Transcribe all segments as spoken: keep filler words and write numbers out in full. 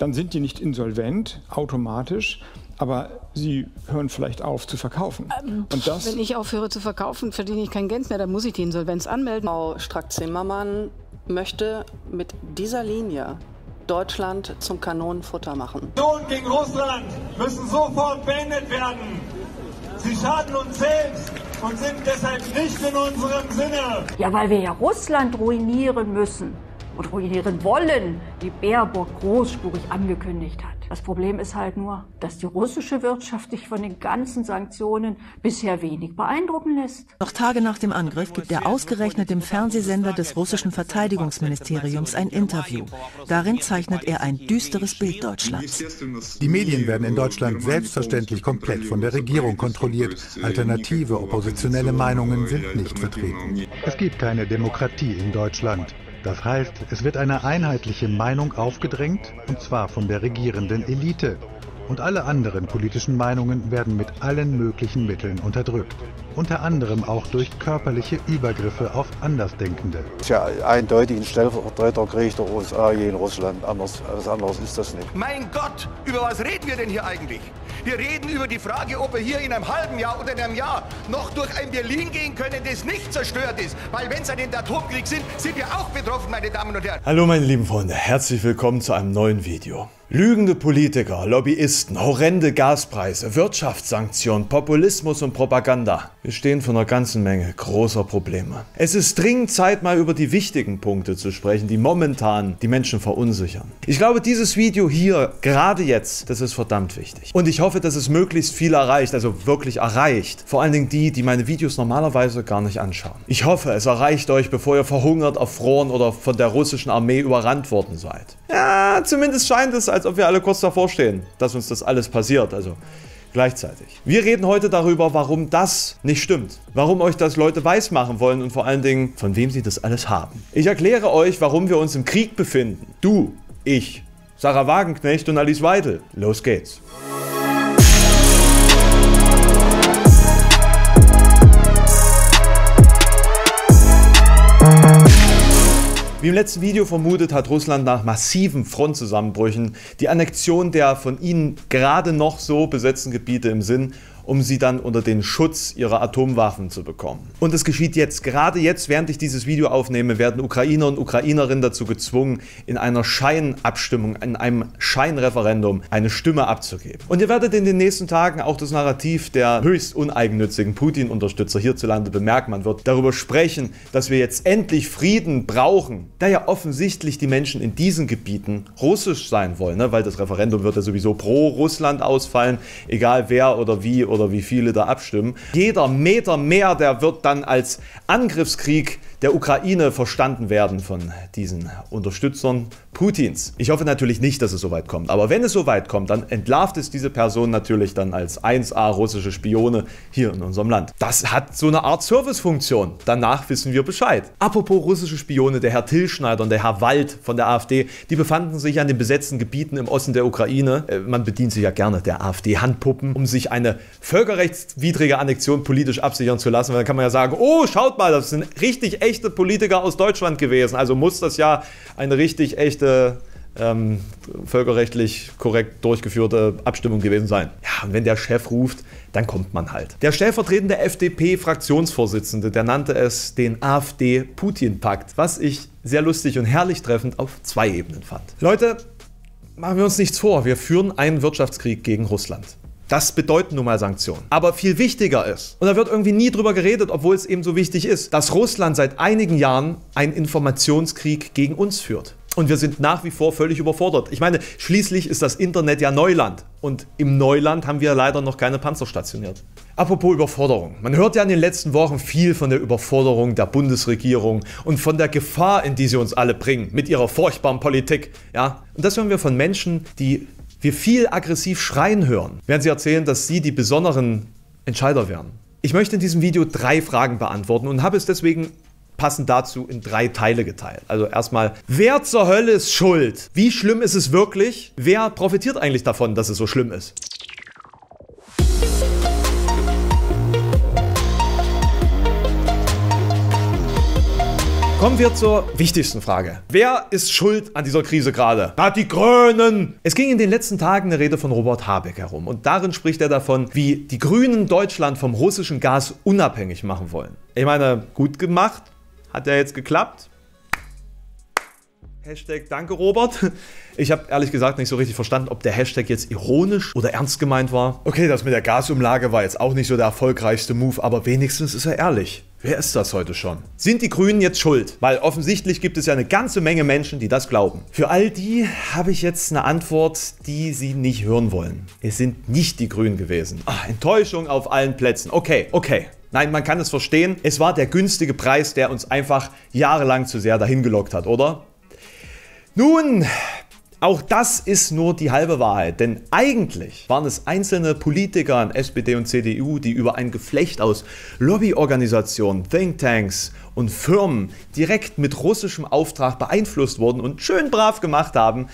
dann sind die nicht insolvent automatisch, aber sie hören vielleicht auf zu verkaufen. Ähm, und das, wenn ich aufhöre zu verkaufen, verdiene ich kein Geld mehr, dann muss ich die Insolvenz anmelden. Frau Strack-Zimmermann möchte mit dieser Linie Deutschland zum Kanonenfutter machen. Die Aktionen gegen Russland müssen sofort beendet werden. Sie schaden uns selbst und sind deshalb nicht in unserem Sinne. Ja, weil wir ja Russland ruinieren müssen und ruinieren wollen, die Baerbock großspurig angekündigt hat. Das Problem ist halt nur, dass die russische Wirtschaft sich von den ganzen Sanktionen bisher wenig beeindrucken lässt. Noch Tage nach dem Angriff gibt er ausgerechnet dem Fernsehsender des russischen Verteidigungsministeriums ein Interview. Darin zeichnet er ein düsteres Bild Deutschlands. Die Medien werden in Deutschland selbstverständlich komplett von der Regierung kontrolliert. Alternative, oppositionelle Meinungen sind nicht vertreten. Es gibt keine Demokratie in Deutschland. Das heißt, es wird eine einheitliche Meinung aufgedrängt, und zwar von der regierenden Elite. Und alle anderen politischen Meinungen werden mit allen möglichen Mitteln unterdrückt. Unter anderem auch durch körperliche Übergriffe auf Andersdenkende. Tja, eindeutig ein Stellvertreterkrieg der U S A gegen Russland. Anders, was anderes ist das nicht. Mein Gott, über was reden wir denn hier eigentlich? Wir reden über die Frage, ob wir hier in einem halben Jahr oder in einem Jahr noch durch ein Berlin gehen können, das nicht zerstört ist. Weil wenn es an den Atomkrieg sind, sind wir auch betroffen, meine Damen und Herren. Hallo meine lieben Freunde, herzlich willkommen zu einem neuen Video. Lügende Politiker, Lobbyisten, horrende Gaspreise, Wirtschaftssanktionen, Populismus und Propaganda. Wir stehen vor einer ganzen Menge großer Probleme. Es ist dringend Zeit, mal über die wichtigen Punkte zu sprechen, die momentan die Menschen verunsichern. Ich glaube, dieses Video hier, gerade jetzt, das ist verdammt wichtig. Und ich hoffe, dass es möglichst viel erreicht, also wirklich erreicht. Vor allen Dingen die, die meine Videos normalerweise gar nicht anschauen. Ich hoffe, es erreicht euch, bevor ihr verhungert, erfroren oder von der russischen Armee überrannt worden seid. Ja, zumindest scheint es, als als ob wir alle kurz davor stehen, dass uns das alles passiert, also gleichzeitig. Wir reden heute darüber, warum das nicht stimmt, warum euch das Leute weismachen wollen und vor allen Dingen, von wem sie das alles haben. Ich erkläre euch, warum wir uns im Krieg befinden. Du, ich, Sahra Wagenknecht und Alice Weidel. Los geht's. Wie im letzten Video vermutet, hat Russland nach massiven Frontzusammenbrüchen die Annexion der von ihnen gerade noch so besetzten Gebiete im Sinn, um sie dann unter den Schutz ihrer Atomwaffen zu bekommen. Und es geschieht jetzt, gerade jetzt, während ich dieses Video aufnehme, werden Ukrainer und Ukrainerinnen dazu gezwungen, in einer Scheinabstimmung, in einem Scheinreferendum eine Stimme abzugeben. Und ihr werdet in den nächsten Tagen auch das Narrativ der höchst uneigennützigen Putin-Unterstützer hierzulande bemerken. Man wird darüber sprechen, dass wir jetzt endlich Frieden brauchen, da ja offensichtlich die Menschen in diesen Gebieten russisch sein wollen, ne? Weil das Referendum wird ja sowieso pro Russland ausfallen, egal wer oder wie oder wie viele da abstimmen. Jeder Meter mehr, der wird dann als Angriffskrieg der Ukraine verstanden werden von diesen Unterstützern Putins. Ich hoffe natürlich nicht, dass es so weit kommt, aber wenn es so weit kommt, dann entlarvt es diese Person natürlich dann als eins A russische Spione hier in unserem Land. Das hat so eine Art Servicefunktion. Danach wissen wir Bescheid. Apropos russische Spione, der Herr Tilschneider und der Herr Wald von der AfD, die befanden sich an den besetzten Gebieten im Osten der Ukraine. Man bedient sich ja gerne der AfD-Handpuppen, um sich eine völkerrechtswidrige Annexion politisch absichern zu lassen, weil dann kann man ja sagen, oh, schaut mal, das sind richtig echte Politiker aus Deutschland gewesen, also muss das ja eine richtig echte ähm, völkerrechtlich korrekt durchgeführte Abstimmung gewesen sein. Ja, und wenn der Chef ruft, dann kommt man halt. Der stellvertretende F D P-Fraktionsvorsitzende, der nannte es den AfD-Putin-Pakt, was ich sehr lustig und herrlich treffend auf zwei Ebenen fand. Leute, machen wir uns nichts vor, wir führen einen Wirtschaftskrieg gegen Russland. Das bedeuten nun mal Sanktionen. Aber viel wichtiger ist, und da wird irgendwie nie drüber geredet, obwohl es eben so wichtig ist, dass Russland seit einigen Jahren einen Informationskrieg gegen uns führt. Und wir sind nach wie vor völlig überfordert. Ich meine, schließlich ist das Internet ja Neuland. Und im Neuland haben wir leider noch keine Panzer stationiert. Apropos Überforderung. Man hört ja in den letzten Wochen viel von der Überforderung der Bundesregierung und von der Gefahr, in die sie uns alle bringen, mit ihrer furchtbaren Politik. Ja? Und das hören wir von Menschen, die wir viel aggressiv schreien hören, während sie erzählen, dass sie die besonderen Entscheider wären. Ich möchte in diesem Video drei Fragen beantworten und habe es deswegen passend dazu in drei Teile geteilt. Also erstmal, wer zur Hölle ist schuld? Wie schlimm ist es wirklich? Wer profitiert eigentlich davon, dass es so schlimm ist? Kommen wir zur wichtigsten Frage. Wer ist schuld an dieser Krise gerade? Na, die Grünen! Es ging in den letzten Tagen eine Rede von Robert Habeck herum und darin spricht er davon, wie die Grünen Deutschland vom russischen Gas unabhängig machen wollen. Ich meine, gut gemacht. Hat ja jetzt geklappt. Hashtag danke Robert. Ich habe ehrlich gesagt nicht so richtig verstanden, ob der Hashtag jetzt ironisch oder ernst gemeint war. Okay, das mit der Gasumlage war jetzt auch nicht so der erfolgreichste Move, aber wenigstens ist er ehrlich. Wer ist das heute schon? Sind die Grünen jetzt schuld? Weil offensichtlich gibt es ja eine ganze Menge Menschen, die das glauben. Für all die habe ich jetzt eine Antwort, die sie nicht hören wollen. Es sind nicht die Grünen gewesen. Ach, Enttäuschung auf allen Plätzen. Okay, okay. Nein, man kann es verstehen. Es war der günstige Preis, der uns einfach jahrelang zu sehr dahin gelockt hat, oder? Nun, auch das ist nur die halbe Wahrheit, denn eigentlich waren es einzelne Politiker in S P D und C D U, die über ein Geflecht aus Lobbyorganisationen, Thinktanks und Firmen direkt mit russischem Auftrag beeinflusst wurden und schön brav gemacht haben,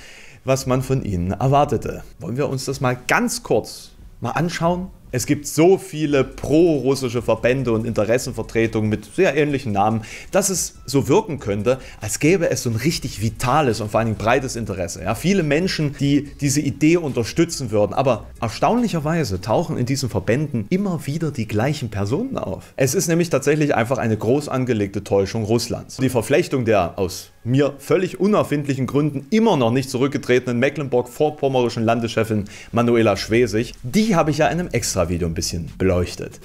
was man von ihnen erwartete. Wollen wir uns das mal ganz kurz mal anschauen? Es gibt so viele pro-russische Verbände und Interessenvertretungen mit sehr ähnlichen Namen, dass es so wirken könnte, als gäbe es so ein richtig vitales und vor allen Dingen breites Interesse. Ja, viele Menschen, die diese Idee unterstützen würden. Aber erstaunlicherweise tauchen in diesen Verbänden immer wieder die gleichen Personen auf. Es ist nämlich tatsächlich einfach eine groß angelegte Täuschung Russlands. Die Verflechtung der aus mir völlig unerfindlichen Gründen immer noch nicht zurückgetretenen mecklenburg-vorpommerischen Landeschefin Manuela Schwesig, die habe ich ja in einem Extra-Video ein bisschen beleuchtet.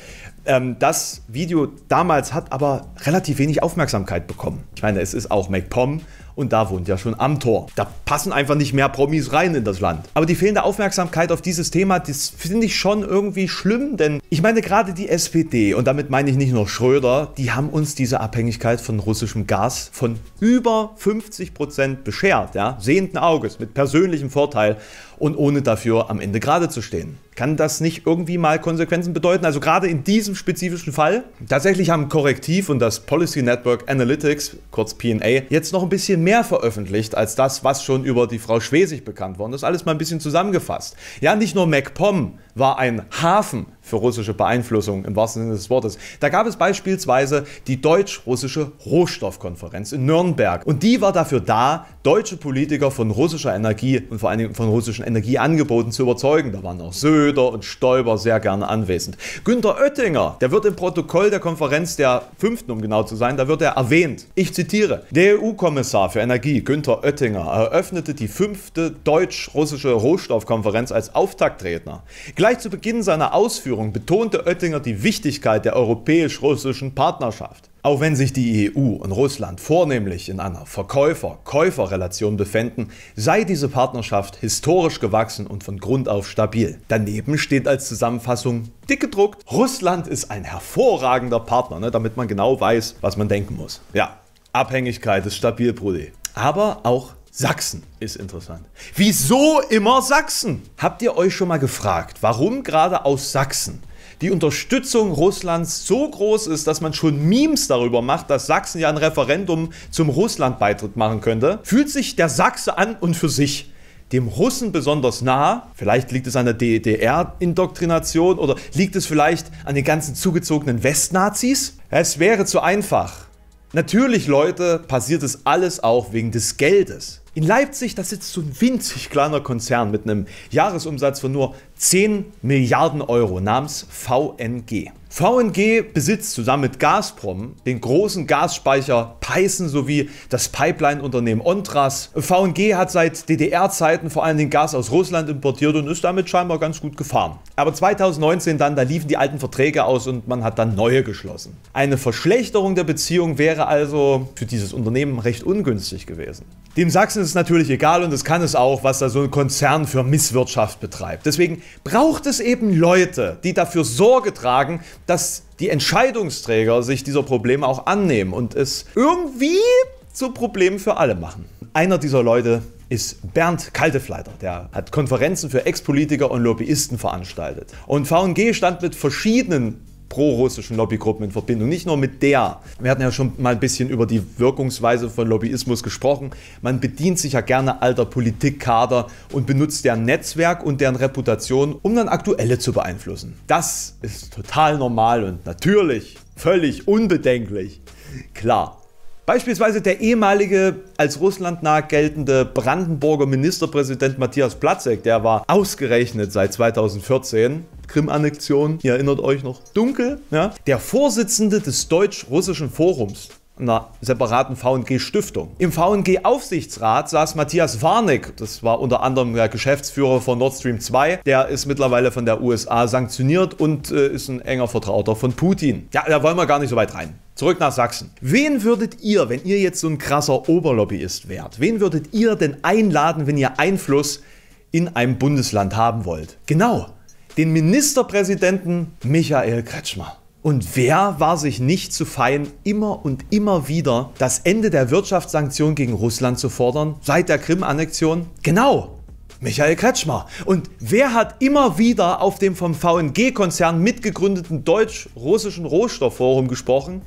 Ähm, das Video damals hat aber relativ wenig Aufmerksamkeit bekommen. Ich meine, es ist auch MacPom und da wohnt ja schon Amtor. Da passen einfach nicht mehr Promis rein in das Land. Aber die fehlende Aufmerksamkeit auf dieses Thema, das finde ich schon irgendwie schlimm, denn ich meine gerade die S P D, und damit meine ich nicht nur Schröder, die haben uns diese Abhängigkeit von russischem Gas von über fünfzig Prozent beschert, ja, sehenden Auges, mit persönlichem Vorteil und ohne dafür am Ende gerade zu stehen. Kann das nicht irgendwie mal Konsequenzen bedeuten? Also gerade in diesem spezifischen Fall. Tatsächlich haben Correctiv und das Policy Network Analytics, kurz P N A, jetzt noch ein bisschen mehr veröffentlicht als das, was schon über die Frau Schwesig bekannt worden ist. Alles mal ein bisschen zusammengefasst. Ja, nicht nur MacPom war ein Hafen für russische Beeinflussung im wahrsten Sinne des Wortes. Da gab es beispielsweise die Deutsch-Russische Rohstoffkonferenz in Nürnberg. Und die war dafür da, deutsche Politiker von russischer Energie und vor allen Dingen von russischen Energieangeboten zu überzeugen. Da waren auch Söder und Stoiber sehr gerne anwesend. Günther Oettinger, der wird im Protokoll der Konferenz, der fünften um genau zu sein, da wird er erwähnt. Ich zitiere: Der E U-Kommissar für Energie, Günther Oettinger, eröffnete die fünfte Deutsch-Russische Rohstoffkonferenz als Auftaktredner. Gleich zu Beginn seiner Ausführung betonte Oettinger die Wichtigkeit der europäisch-russischen Partnerschaft. Auch wenn sich die E U und Russland vornehmlich in einer Verkäufer-Käufer-Relation befinden, sei diese Partnerschaft historisch gewachsen und von Grund auf stabil. Daneben steht als Zusammenfassung dick gedruckt: Russland ist ein hervorragender Partner, ne, damit man genau weiß, was man denken muss. Ja, Abhängigkeit ist stabil, Brudi. Aber auch Sachsen ist interessant. Wieso immer Sachsen? Habt ihr euch schon mal gefragt, warum gerade aus Sachsen die Unterstützung Russlands so groß ist, dass man schon Memes darüber macht, dass Sachsen ja ein Referendum zum Russlandbeitritt machen könnte? Fühlt sich der Sachse an und für sich dem Russen besonders nahe? Vielleicht liegt es an der D D R-Indoktrination oder liegt es vielleicht an den ganzen zugezogenen Westnazis? Es wäre zu einfach. Natürlich, Leute, passiert es alles auch wegen des Geldes. In Leipzig, da sitzt so ein winzig kleiner Konzern mit einem Jahresumsatz von nur zehn Milliarden Euro namens V N G. V N G besitzt zusammen mit Gazprom den großen Gasspeicher Peißen sowie das Pipeline-Unternehmen Ontras. V N G hat seit D D R-Zeiten vor allen Dingen Gas aus Russland importiert und ist damit scheinbar ganz gut gefahren. Aber zweitausendneunzehn dann, da liefen die alten Verträge aus und man hat dann neue geschlossen. Eine Verschlechterung der Beziehung wäre also für dieses Unternehmen recht ungünstig gewesen. Dem Sachsen ist es natürlich egal und es kann es auch, was da so ein Konzern für Misswirtschaft betreibt. Deswegen braucht es eben Leute, die dafür Sorge tragen, dass die Entscheidungsträger sich dieser Probleme auch annehmen und es irgendwie zu Problemen für alle machen. Einer dieser Leute ist Bernd Kaltefleiter. Der hat Konferenzen für Ex-Politiker und Lobbyisten veranstaltet. Und V N G stand mit verschiedenen pro-russischen Lobbygruppen in Verbindung, nicht nur mit der. Wir hatten ja schon mal ein bisschen über die Wirkungsweise von Lobbyismus gesprochen. Man bedient sich ja gerne alter Politikkader und benutzt deren Netzwerk und deren Reputation, um dann aktuelle zu beeinflussen. Das ist total normal und natürlich völlig unbedenklich. Klar. Beispielsweise der ehemalige, als russlandnah geltende Brandenburger Ministerpräsident Matthias Platzeck, der war ausgerechnet seit zweitausendvierzehn, Krim-Annexion, ihr erinnert euch noch, dunkel, ja, der Vorsitzende des Deutsch-Russischen Forums, einer separaten V N G-Stiftung. Im V N G-Aufsichtsrat saß Matthias Warnick, das war unter anderem der Geschäftsführer von Nord Stream zwei, der ist mittlerweile von der U S A sanktioniert und äh, ist ein enger Vertrauter von Putin. Ja, da wollen wir gar nicht so weit rein. Zurück nach Sachsen. Wen würdet ihr, wenn ihr jetzt so ein krasser Oberlobbyist wärt, wen würdet ihr denn einladen, wenn ihr Einfluss in einem Bundesland haben wollt? Genau, den Ministerpräsidenten Michael Kretschmer. Und wer war sich nicht zu fein, immer und immer wieder das Ende der Wirtschaftssanktionen gegen Russland zu fordern, seit der Krim-Annexion? Genau, Michael Kretschmer. Und wer hat immer wieder auf dem vom V N G-Konzern mitgegründeten Deutsch-Russischen Rohstoffforum gesprochen?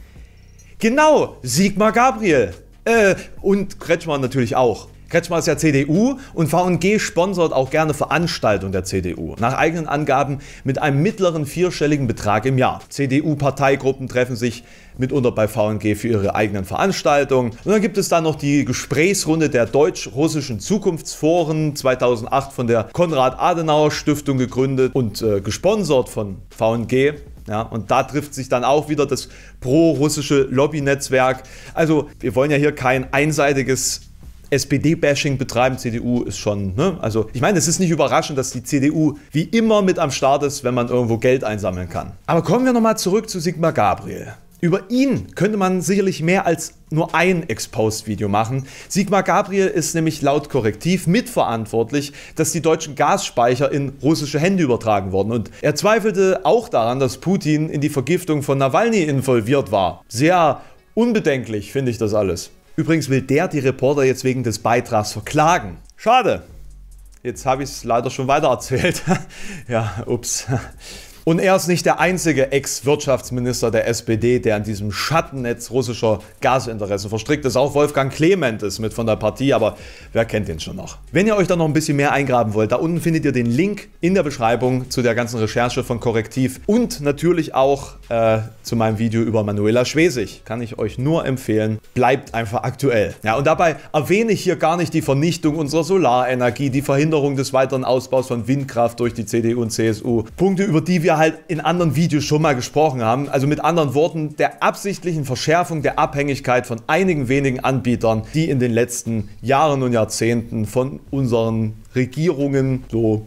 Genau, Sigmar Gabriel. Äh, und Kretschmer natürlich auch. Kretschmer ist ja C D U und V N G sponsert auch gerne Veranstaltungen der C D U. Nach eigenen Angaben mit einem mittleren vierstelligen Betrag im Jahr. C D U-Parteigruppen treffen sich mitunter bei V N G für ihre eigenen Veranstaltungen. Und dann gibt es dann noch die Gesprächsrunde der Deutsch-Russischen Zukunftsforen, zweitausendacht von der Konrad-Adenauer-Stiftung gegründet und äh, gesponsert von V N G. Ja, und da trifft sich dann auch wieder das pro-russische Lobbynetzwerk. Also wir wollen ja hier kein einseitiges S P D-Bashing betreiben, C D U ist schon, ne? Also ich meine, es ist nicht überraschend, dass die C D U wie immer mit am Start ist, wenn man irgendwo Geld einsammeln kann. Aber kommen wir nochmal zurück zu Sigmar Gabriel. Über ihn könnte man sicherlich mehr als nur ein Exposed-Video machen. Sigmar Gabriel ist nämlich laut Correctiv mitverantwortlich, dass die deutschen Gasspeicher in russische Hände übertragen wurden. Und er zweifelte auch daran, dass Putin in die Vergiftung von Nawalny involviert war. Sehr unbedenklich finde ich das alles. Übrigens will der die Reporter jetzt wegen des Beitrags verklagen. Schade. Jetzt habe ich es leider schon weitererzählt. Ja, ups. Und er ist nicht der einzige Ex-Wirtschaftsminister der S P D, der in diesem Schattennetz russischer Gasinteressen verstrickt ist. Auch Wolfgang Clement ist mit von der Partie, aber wer kennt den schon noch? Wenn ihr euch da noch ein bisschen mehr eingraben wollt, da unten findet ihr den Link in der Beschreibung zu der ganzen Recherche von Correctiv und natürlich auch äh, zu meinem Video über Manuela Schwesig. Kann ich euch nur empfehlen, bleibt einfach aktuell. Ja, und dabei erwähne ich hier gar nicht die Vernichtung unserer Solarenergie, die Verhinderung des weiteren Ausbaus von Windkraft durch die C D U und C S U. Punkte, über die wir halt in anderen Videos schon mal gesprochen haben, also mit anderen Worten der absichtlichen Verschärfung der Abhängigkeit von einigen wenigen Anbietern, die in den letzten Jahren und Jahrzehnten von unseren Regierungen so,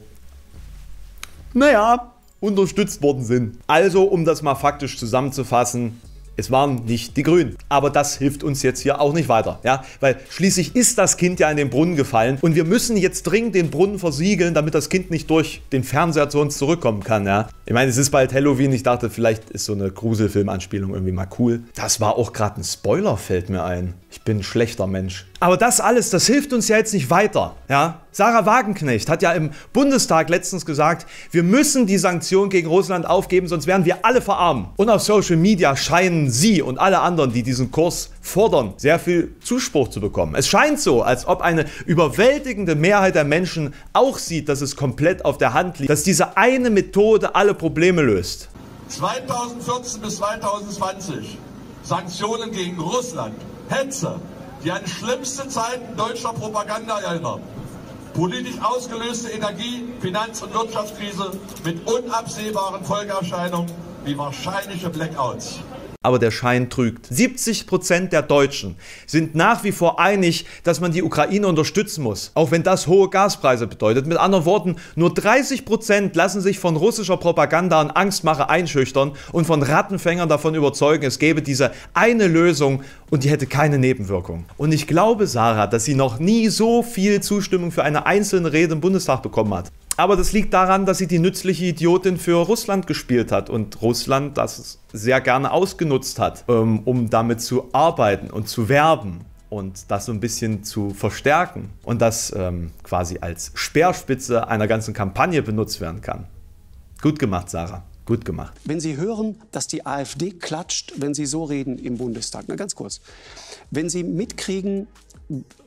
naja, unterstützt worden sind. Also, um das mal faktisch zusammenzufassen, es waren nicht die Grünen. Aber das hilft uns jetzt hier auch nicht weiter, ja? Weil schließlich ist das Kind ja in den Brunnen gefallen und wir müssen jetzt dringend den Brunnen versiegeln, damit das Kind nicht durch den Fernseher zu uns zurückkommen kann, ja? Ich meine, es ist bald Halloween, ich dachte, vielleicht ist so eine Gruselfilm-Anspielung irgendwie mal cool. Das war auch gerade ein Spoiler, fällt mir ein. Ich bin ein schlechter Mensch. Aber das alles, das hilft uns ja jetzt nicht weiter, ja? Sahra Wagenknecht hat ja im Bundestag letztens gesagt, wir müssen die Sanktionen gegen Russland aufgeben, sonst werden wir alle verarmen. Und auf Social Media scheinen sie und alle anderen, die diesen Kurs fordern, sehr viel Zuspruch zu bekommen. Es scheint so, als ob eine überwältigende Mehrheit der Menschen auch sieht, dass es komplett auf der Hand liegt, dass diese eine Methode alle Probleme löst. zweitausendvierzehn bis zweitausendzwanzig, Sanktionen gegen Russland, Hetze, die an schlimmste Zeiten deutscher Propaganda erinnern. Politisch ausgelöste Energie-, Finanz- und Wirtschaftskrise mit unabsehbaren Folgeerscheinungen wie wahrscheinliche Blackouts. Aber der Schein trügt. siebzig Prozent der Deutschen sind nach wie vor einig, dass man die Ukraine unterstützen muss, auch wenn das hohe Gaspreise bedeutet. Mit anderen Worten, nur dreißig Prozent lassen sich von russischer Propaganda und Angstmache einschüchtern und von Rattenfängern davon überzeugen, es gäbe diese eine Lösung und die hätte keine Nebenwirkung. Und ich glaube, Sarah, dass sie noch nie so viel Zustimmung für eine einzelne Rede im Bundestag bekommen hat. Aber das liegt daran, dass sie die nützliche Idiotin für Russland gespielt hat und Russland das sehr gerne ausgenutzt hat, um damit zu arbeiten und zu werben und das so ein bisschen zu verstärken. Und das ähm, quasi als Speerspitze einer ganzen Kampagne benutzt werden kann. Gut gemacht, Sarah. Gut gemacht. Wenn Sie hören, dass die AfD klatscht, wenn Sie so reden im Bundestag, na ganz kurz, wenn Sie mitkriegen,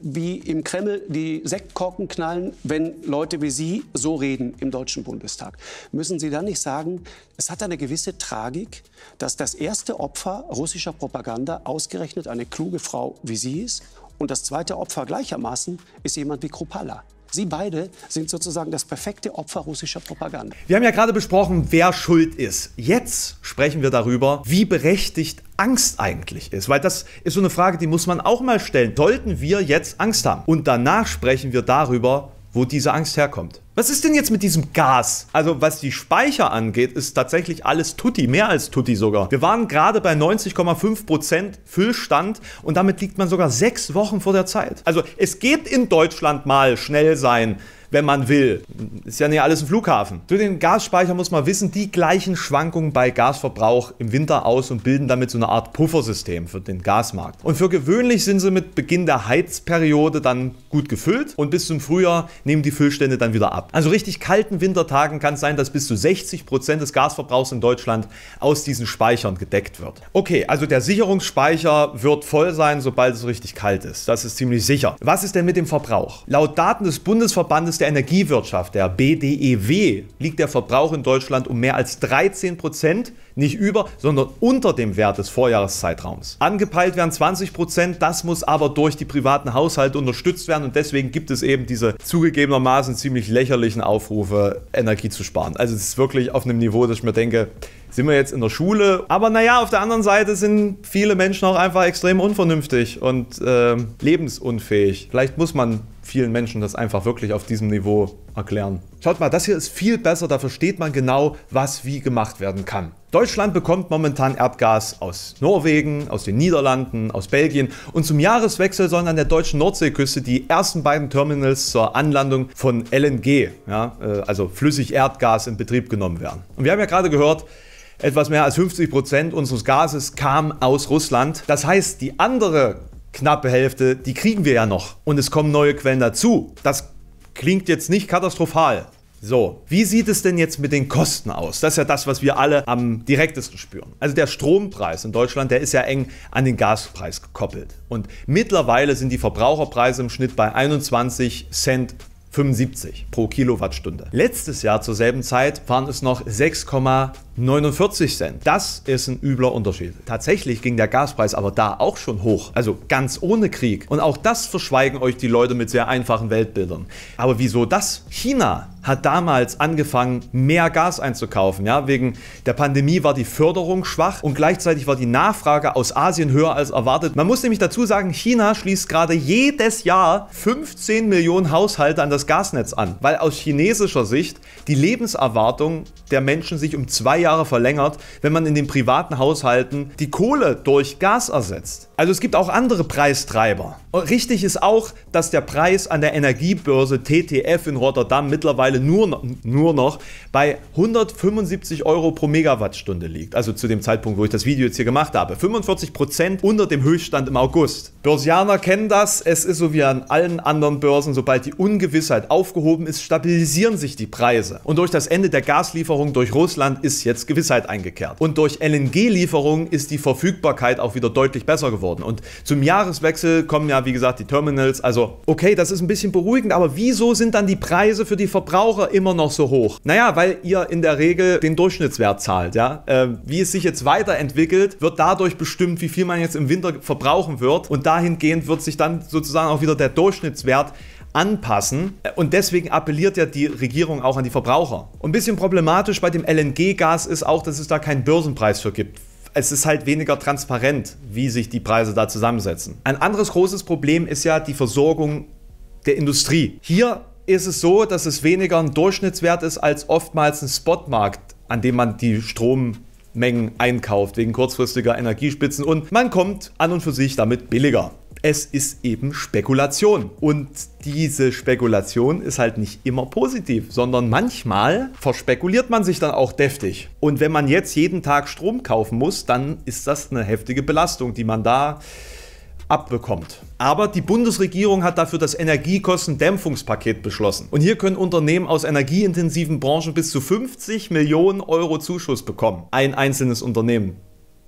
wie im Kreml die Sektkorken knallen, wenn Leute wie Sie so reden im Deutschen Bundestag. Müssen Sie dann nicht sagen, es hat eine gewisse Tragik, dass das erste Opfer russischer Propaganda ausgerechnet eine kluge Frau wie Sie ist und das zweite Opfer gleichermaßen ist jemand wie Chrupalla? Sie beide sind sozusagen das perfekte Opfer russischer Propaganda. Wir haben ja gerade besprochen, wer schuld ist. Jetzt sprechen wir darüber, wie berechtigt Angst eigentlich ist. Weil das ist so eine Frage, die muss man auch mal stellen. Sollten wir jetzt Angst haben? Und danach sprechen wir darüber, wo diese Angst herkommt. Was ist denn jetzt mit diesem Gas? Also was die Speicher angeht, ist tatsächlich alles tutti, mehr als tutti sogar. Wir waren gerade bei neunzig Komma fünf Prozent Füllstand und damit liegt man sogar sechs Wochen vor der Zeit. Also es geht in Deutschland mal schnell sein, wenn man will. Ist ja nicht alles ein Flughafen. Zu den Gasspeichern muss man wissen, die gleichen Schwankungen bei Gasverbrauch im Winter aus und bilden damit so eine Art Puffersystem für den Gasmarkt. Und für gewöhnlich sind sie mit Beginn der Heizperiode dann gut gefüllt und bis zum Frühjahr nehmen die Füllstände dann wieder ab. Also richtig kalten Wintertagen kann es sein, dass bis zu sechzig Prozent des Gasverbrauchs in Deutschland aus diesen Speichern gedeckt wird. Okay, also der Sicherungsspeicher wird voll sein, sobald es richtig kalt ist. Das ist ziemlich sicher. Was ist denn mit dem Verbrauch? Laut Daten des Bundesverbandes der Energiewirtschaft, der B D E W, liegt der Verbrauch in Deutschland um mehr als dreizehn Prozent, nicht über, sondern unter dem Wert des Vorjahreszeitraums. Angepeilt werden zwanzig Prozent, das muss aber durch die privaten Haushalte unterstützt werden und deswegen gibt es eben diese zugegebenermaßen ziemlich lächerlichen Aufrufe, Energie zu sparen. Also es ist wirklich auf einem Niveau, dass ich mir denke, sind wir jetzt in der Schule? Aber naja, auf der anderen Seite sind viele Menschen auch einfach extrem unvernünftig und äh, lebensunfähig. Vielleicht muss man vielen Menschen das einfach wirklich auf diesem Niveau erklären. Schaut mal, das hier ist viel besser, da versteht man genau, was wie gemacht werden kann. Deutschland bekommt momentan Erdgas aus Norwegen, aus den Niederlanden, aus Belgien und zum Jahreswechsel sollen an der deutschen Nordseeküste die ersten beiden Terminals zur Anlandung von L N G, ja, also Flüssigerdgas, in Betrieb genommen werden. Und wir haben ja gerade gehört, etwas mehr als fünfzig Prozent unseres Gases kam aus Russland. Das heißt, die andere knappe Hälfte, die kriegen wir ja noch. Und es kommen neue Quellen dazu. Das klingt jetzt nicht katastrophal. So, wie sieht es denn jetzt mit den Kosten aus? Das ist ja das, was wir alle am direktesten spüren. Also der Strompreis in Deutschland, der ist ja eng an den Gaspreis gekoppelt. Und mittlerweile sind die Verbraucherpreise im Schnitt bei einundzwanzig Cent fünfundsiebzig pro Kilowattstunde. Letztes Jahr zur selben Zeit waren es noch sechs Komma neunundvierzig Cent. Das ist ein übler Unterschied. Tatsächlich ging der Gaspreis aber da auch schon hoch. Also ganz ohne Krieg. Und auch das verschweigen euch die Leute mit sehr einfachen Weltbildern. Aber wieso das? China hat damals angefangen, mehr Gas einzukaufen. Ja, wegen der Pandemie war die Förderung schwach und gleichzeitig war die Nachfrage aus Asien höher als erwartet. Man muss nämlich dazu sagen, China schließt gerade jedes Jahr fünfzehn Millionen Haushalte an das Gasnetz an, weil aus chinesischer Sicht die Lebenserwartung der Menschen sich um zwei Jahre verlängert, wenn man in den privaten Haushalten die Kohle durch Gas ersetzt. Also es gibt auch andere Preistreiber. Und richtig ist auch, dass der Preis an der Energiebörse T T F in Rotterdam mittlerweile Nur, nur noch bei hundertfünfundsiebzig Euro pro Megawattstunde liegt. Also zu dem Zeitpunkt, wo ich das Video jetzt hier gemacht habe. fünfundvierzig Prozent unter dem Höchststand im August. Börsianer kennen das. Es ist so wie an allen anderen Börsen. Sobald die Ungewissheit aufgehoben ist, stabilisieren sich die Preise. Und durch das Ende der Gaslieferung durch Russland ist jetzt Gewissheit eingekehrt. Und durch L N G-Lieferungen ist die Verfügbarkeit auch wieder deutlich besser geworden. Und zum Jahreswechsel kommen ja, wie gesagt, die Terminals. Also okay, das ist ein bisschen beruhigend, aber wieso sind dann die Preise für die Verbraucher immer noch so hoch? Naja, weil ihr in der Regel den Durchschnittswert zahlt, ja. Ähm, wie es sich jetzt weiterentwickelt, wird dadurch bestimmt, wie viel man jetzt im Winter verbrauchen wird und dahingehend wird sich dann sozusagen auch wieder der Durchschnittswert anpassen und deswegen appelliert ja die Regierung auch an die Verbraucher. Und ein bisschen problematisch bei dem L N G-Gas ist auch, dass es da keinen Börsenpreis für gibt. Es ist halt weniger transparent, wie sich die Preise da zusammensetzen. Ein anderes großes Problem ist ja die Versorgung der Industrie. Hier ist es so, dass es weniger ein Durchschnittswert ist als oftmals ein Spotmarkt, an dem man die Strommengen einkauft wegen kurzfristiger Energiespitzen und man kommt an und für sich damit billiger. Es ist eben Spekulation und diese Spekulation ist halt nicht immer positiv, sondern manchmal verspekuliert man sich dann auch deftig. Und wenn man jetzt jeden Tag Strom kaufen muss, dann ist das eine heftige Belastung, die man da abbekommt. Aber die Bundesregierung hat dafür das Energiekostendämpfungspaket beschlossen. Und hier können Unternehmen aus energieintensiven Branchen bis zu fünfzig Millionen Euro Zuschuss bekommen. Ein einzelnes Unternehmen.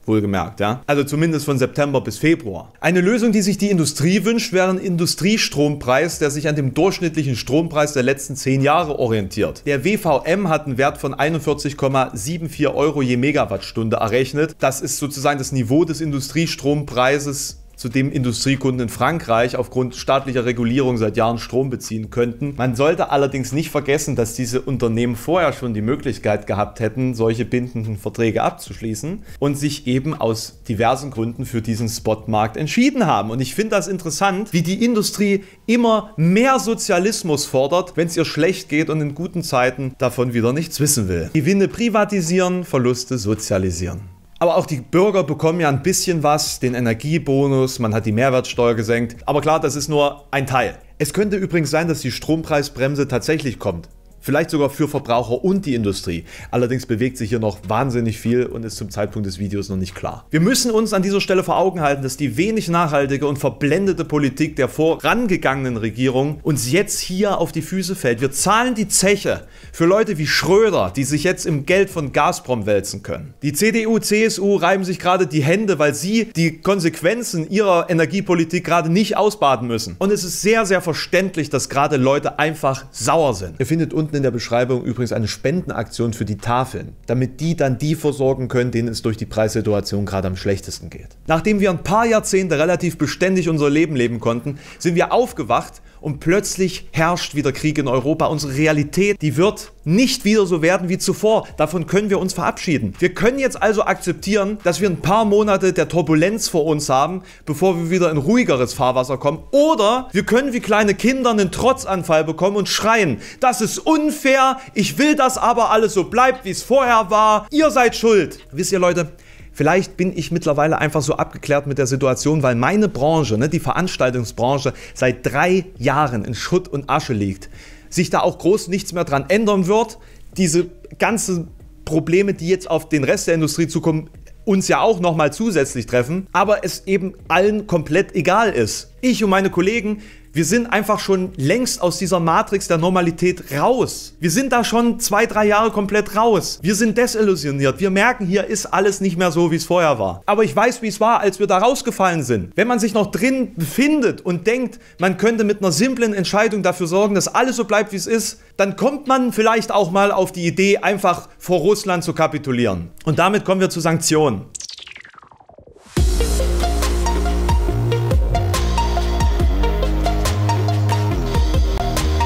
Wohlgemerkt, ja. Also zumindest von September bis Februar. Eine Lösung, die sich die Industrie wünscht, wäre ein Industriestrompreis, der sich an dem durchschnittlichen Strompreis der letzten zehn Jahre orientiert. Der W V M hat einen Wert von einundvierzig Komma vierundsiebzig Euro je Megawattstunde errechnet. Das ist sozusagen das Niveau des Industriestrompreises, zu dem Industriekunden in Frankreich aufgrund staatlicher Regulierung seit Jahren Strom beziehen könnten. Man sollte allerdings nicht vergessen, dass diese Unternehmen vorher schon die Möglichkeit gehabt hätten, solche bindenden Verträge abzuschließen und sich eben aus diversen Gründen für diesen Spotmarkt entschieden haben. Und ich finde das interessant, wie die Industrie immer mehr Sozialismus fordert, wenn es ihr schlecht geht und in guten Zeiten davon wieder nichts wissen will. Gewinne privatisieren, Verluste sozialisieren. Aber auch die Bürger bekommen ja ein bisschen was, den Energiebonus, man hat die Mehrwertsteuer gesenkt. Aber klar, das ist nur ein Teil. Es könnte übrigens sein, dass die Strompreisbremse tatsächlich kommt. Vielleicht sogar für Verbraucher und die Industrie. Allerdings bewegt sich hier noch wahnsinnig viel und ist zum Zeitpunkt des Videos noch nicht klar. Wir müssen uns an dieser Stelle vor Augen halten, dass die wenig nachhaltige und verblendete Politik der vorangegangenen Regierung uns jetzt hier auf die Füße fällt. Wir zahlen die Zeche für Leute wie Schröder, die sich jetzt im Geld von Gazprom wälzen können. Die C D U, C S U reiben sich gerade die Hände, weil sie die Konsequenzen ihrer Energiepolitik gerade nicht ausbaden müssen. Und es ist sehr, sehr verständlich, dass gerade Leute einfach sauer sind. Ihr findet unten in der Beschreibung übrigens eine Spendenaktion für die Tafeln, damit die dann die versorgen können, denen es durch die Preissituation gerade am schlechtesten geht. Nachdem wir ein paar Jahrzehnte relativ beständig unser Leben leben konnten, sind wir aufgewacht und plötzlich herrscht wieder Krieg in Europa. Unsere Realität, die wird nicht wieder so werden wie zuvor. Davon können wir uns verabschieden. Wir können jetzt also akzeptieren, dass wir ein paar Monate der Turbulenz vor uns haben, bevor wir wieder in ruhigeres Fahrwasser kommen. Oder wir können wie kleine Kinder einen Trotzanfall bekommen und schreien, das ist unfair, ich will, dass aber alles so bleibt, wie es vorher war, ihr seid schuld. Wisst ihr, Leute? Vielleicht bin ich mittlerweile einfach so abgeklärt mit der Situation, weil meine Branche, ne, die Veranstaltungsbranche, seit drei Jahren in Schutt und Asche liegt. Sich da auch groß nichts mehr dran ändern wird. Diese ganzen Probleme, die jetzt auf den Rest der Industrie zukommen, uns ja auch nochmal zusätzlich treffen. Aber es eben allen komplett egal ist. Ich und meine Kollegen, wir sind einfach schon längst aus dieser Matrix der Normalität raus. Wir sind da schon zwei, drei Jahre komplett raus. Wir sind desillusioniert. Wir merken, hier ist alles nicht mehr so, wie es vorher war. Aber ich weiß, wie es war, als wir da rausgefallen sind. Wenn man sich noch drin befindet und denkt, man könnte mit einer simplen Entscheidung dafür sorgen, dass alles so bleibt, wie es ist, dann kommt man vielleicht auch mal auf die Idee, einfach vor Russland zu kapitulieren. Und damit kommen wir zu Sanktionen.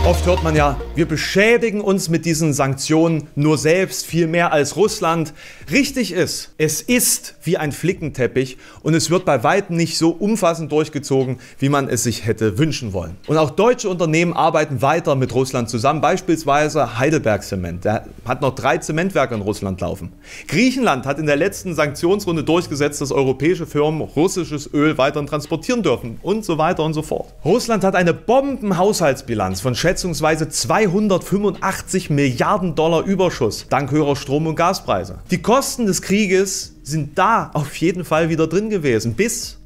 Oft hört man ja, wir beschädigen uns mit diesen Sanktionen nur selbst, viel mehr als Russland. Richtig ist, es ist wie ein Flickenteppich und es wird bei weitem nicht so umfassend durchgezogen, wie man es sich hätte wünschen wollen. Und auch deutsche Unternehmen arbeiten weiter mit Russland zusammen, beispielsweise Heidelberg Cement. Der hat noch drei Zementwerke in Russland laufen. Griechenland hat in der letzten Sanktionsrunde durchgesetzt, dass europäische Firmen russisches Öl weiterhin transportieren dürfen und so weiter und so fort. Russland hat eine Bombenhaushaltsbilanz von schätzungsweise Schätzungsweise zweihundertfünfundachtzig Milliarden Dollar Überschuss, dank höherer Strom- und Gaspreise. Die Kosten des Krieges sind da auf jeden Fall wieder drin gewesen, bis,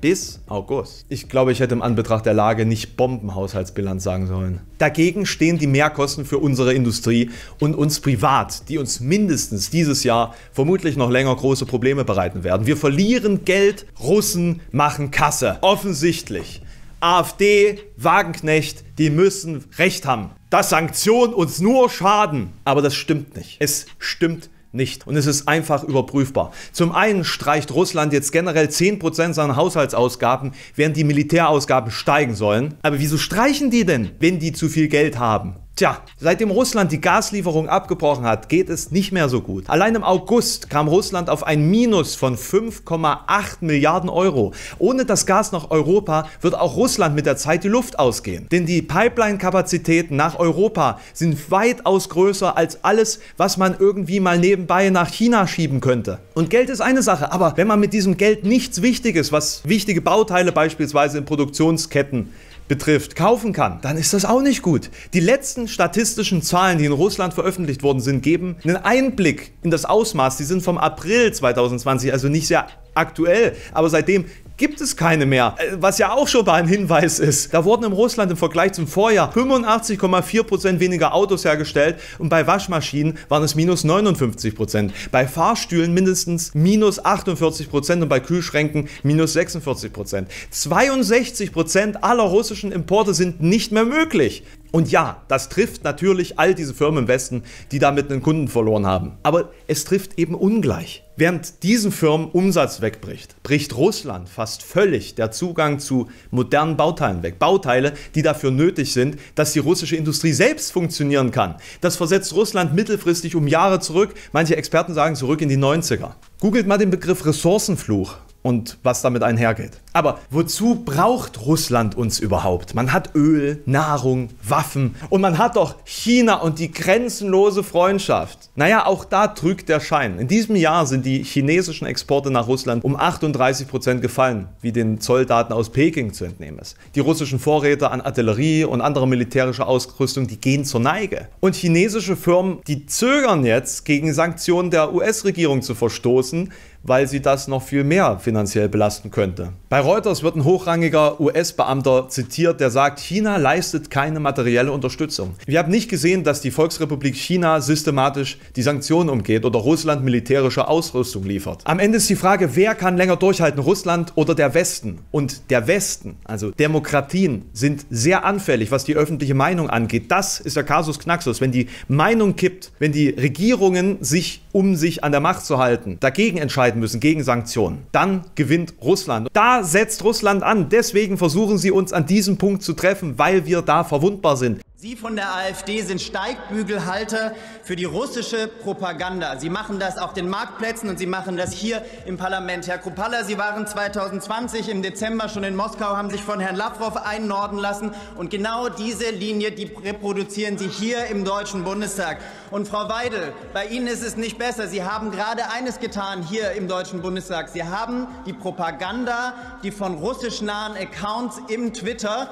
bis August. Ich glaube, ich hätte im Anbetracht der Lage nicht Bombenhaushaltsbilanz sagen sollen. Dagegen stehen die Mehrkosten für unsere Industrie und uns privat, die uns mindestens dieses Jahr vermutlich noch länger große Probleme bereiten werden. Wir verlieren Geld, Russen machen Kasse. Offensichtlich. AfD, Wagenknecht, die müssen Recht haben, dass Sanktionen uns nur schaden. Aber das stimmt nicht. Es stimmt nicht. Und es ist einfach überprüfbar. Zum einen streicht Russland jetzt generell zehn Prozent seiner Haushaltsausgaben, während die Militärausgaben steigen sollen. Aber wieso streichen die denn, wenn die zu viel Geld haben? Tja, seitdem Russland die Gaslieferung abgebrochen hat, geht es nicht mehr so gut. Allein im August kam Russland auf ein Minus von fünf Komma acht Milliarden Euro. Ohne das Gas nach Europa wird auch Russland mit der Zeit die Luft ausgehen. Denn die Pipeline-Kapazitäten nach Europa sind weitaus größer als alles, was man irgendwie mal nebenbei nach China schieben könnte. Und Geld ist eine Sache, aber wenn man mit diesem Geld nichts Wichtiges, was wichtige Bauteile beispielsweise in Produktionsketten betrifft, kaufen kann, dann ist das auch nicht gut. Die letzten statistischen Zahlen, die in Russland veröffentlicht worden sind, geben einen Einblick in das Ausmaß. Die sind vom April zweitausendzwanzig, also nicht sehr aktuell, aber seitdem gibt es keine mehr. Was ja auch schon mal ein Hinweis ist. Da wurden in Russland im Vergleich zum Vorjahr fünfundachtzig Komma vier Prozent weniger Autos hergestellt und bei Waschmaschinen waren es minus neunundfünfzig Prozent. Bei Fahrstühlen mindestens minus achtundvierzig Prozent und bei Kühlschränken minus sechsundvierzig Prozent. zweiundsechzig Prozent aller russischen Importe sind nicht mehr möglich. Und ja, das trifft natürlich all diese Firmen im Westen, die damit einen Kunden verloren haben. Aber es trifft eben ungleich. Während diesen Firmen Umsatz wegbricht, bricht Russland fast völlig der Zugang zu modernen Bauteilen weg. Bauteile, die dafür nötig sind, dass die russische Industrie selbst funktionieren kann. Das versetzt Russland mittelfristig um Jahre zurück. Manche Experten sagen zurück in die neunziger. Googelt mal den Begriff Ressourcenfluch und was damit einhergeht. Aber wozu braucht Russland uns überhaupt? Man hat Öl, Nahrung, Waffen und man hat doch China und die grenzenlose Freundschaft. Naja, auch da trügt der Schein. In diesem Jahr sind die chinesischen Exporte nach Russland um achtunddreißig Prozent gefallen, wie den Zolldaten aus Peking zu entnehmen ist. Die russischen Vorräte an Artillerie und andere militärische Ausrüstung, die gehen zur Neige. Und chinesische Firmen, die zögern jetzt, gegen Sanktionen der U S-Regierung zu verstoßen, weil sie das noch viel mehr finanziell belasten könnte. Bei Reuters wird ein hochrangiger U S-Beamter zitiert, der sagt, China leistet keine materielle Unterstützung. Wir haben nicht gesehen, dass die Volksrepublik China systematisch die Sanktionen umgeht oder Russland militärische Ausrüstung liefert. Am Ende ist die Frage, wer kann länger durchhalten, Russland oder der Westen? Und der Westen, also Demokratien, sind sehr anfällig, was die öffentliche Meinung angeht. Das ist der Kasus Knaxus, wenn die Meinung kippt, wenn die Regierungen sich, um sich an der Macht zu halten, dagegen entscheiden müssen, gegen Sanktionen. Dann gewinnt Russland. Da setzt Russland an. Deswegen versuchen sie, uns an diesem Punkt zu treffen, weil wir da verwundbar sind. Sie von der AfD sind Steigbügelhalter für die russische Propaganda. Sie machen das auf den Marktplätzen und Sie machen das hier im Parlament. Herr Chrupalla, Sie waren zweitausendzwanzig im Dezember schon in Moskau, haben sich von Herrn Lavrov einnorden lassen. Und genau diese Linie, die reproduzieren Sie hier im Deutschen Bundestag. Und Frau Weidel, bei Ihnen ist es nicht besser. Sie haben gerade eines getan hier im Deutschen Bundestag. Sie haben die Propaganda, die von russischnahen Accounts im Twitter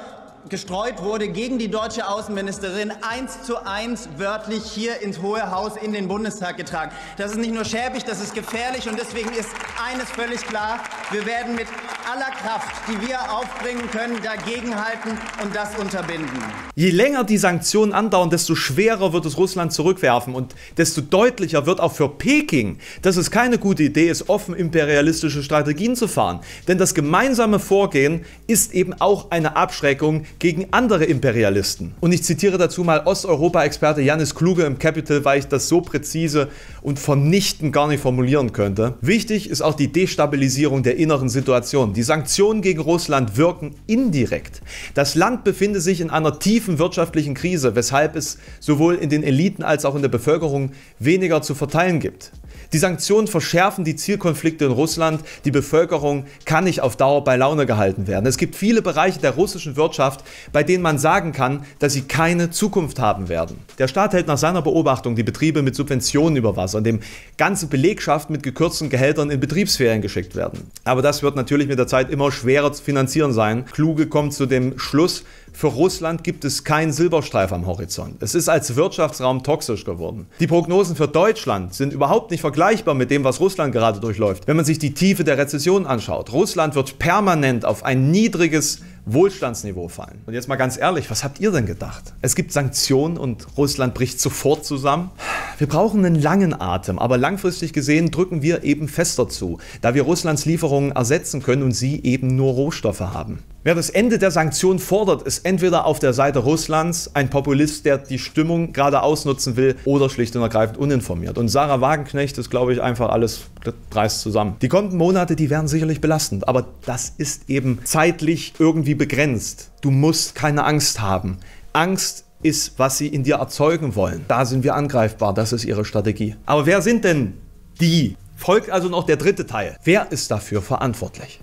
gestreut wurde, gegen die deutsche Außenministerin eins zu eins wörtlich hier ins Hohe Haus in den Bundestag getragen. Das ist nicht nur schäbig, das ist gefährlich und deswegen ist eines völlig klar, wir werden mit aller Kraft, die wir aufbringen können, dagegenhalten und das unterbinden. Je länger die Sanktionen andauern, desto schwerer wird es Russland zurückwerfen und desto deutlicher wird auch für Peking, dass es keine gute Idee ist, offen imperialistische Strategien zu fahren. Denn das gemeinsame Vorgehen ist eben auch eine Abschreckung gegen andere Imperialisten. Und ich zitiere dazu mal Osteuropa-Experte Janis Kluge im Capital, weil ich das so präzise und vernichtend gar nicht formulieren könnte. Wichtig ist auch die Destabilisierung der inneren Situation. Die Sanktionen gegen Russland wirken indirekt. Das Land befindet sich in einer tiefen wirtschaftlichen Krise, weshalb es sowohl in den Eliten als auch in der Bevölkerung weniger zu verteilen gibt. Die Sanktionen verschärfen die Zielkonflikte in Russland. Die Bevölkerung kann nicht auf Dauer bei Laune gehalten werden. Es gibt viele Bereiche der russischen Wirtschaft, bei denen man sagen kann, dass sie keine Zukunft haben werden. Der Staat hält nach seiner Beobachtung die Betriebe mit Subventionen über Wasser, indem ganze Belegschaften mit gekürzten Gehältern in Betriebsferien geschickt werden. Aber das wird natürlich mit der Zeit immer schwerer zu finanzieren sein. Kluge kommt zu dem Schluss, für Russland gibt es keinen Silberstreif am Horizont. Es ist als Wirtschaftsraum toxisch geworden. Die Prognosen für Deutschland sind überhaupt nicht vergleichbar mit dem, was Russland gerade durchläuft. Wenn man sich die Tiefe der Rezession anschaut, Russland wird permanent auf ein niedriges Wohlstandsniveau fallen. Und jetzt mal ganz ehrlich, was habt ihr denn gedacht? Es gibt Sanktionen und Russland bricht sofort zusammen? Wir brauchen einen langen Atem, aber langfristig gesehen drücken wir eben fester zu, da wir Russlands Lieferungen ersetzen können und sie eben nur Rohstoffe haben. Wer das Ende der Sanktionen fordert, ist entweder auf der Seite Russlands ein Populist, der die Stimmung gerade ausnutzen will, oder schlicht und ergreifend uninformiert. Und Sahra Wagenknecht ist, glaube ich, einfach alles dreist zusammen. Die kommenden Monate, die werden sicherlich belastend, aber das ist eben zeitlich irgendwie begrenzt. Du musst keine Angst haben. Angst ist, was sie in dir erzeugen wollen. Da sind wir angreifbar, das ist ihre Strategie. Aber wer sind denn die? Folgt also noch der dritte Teil. Wer ist dafür verantwortlich?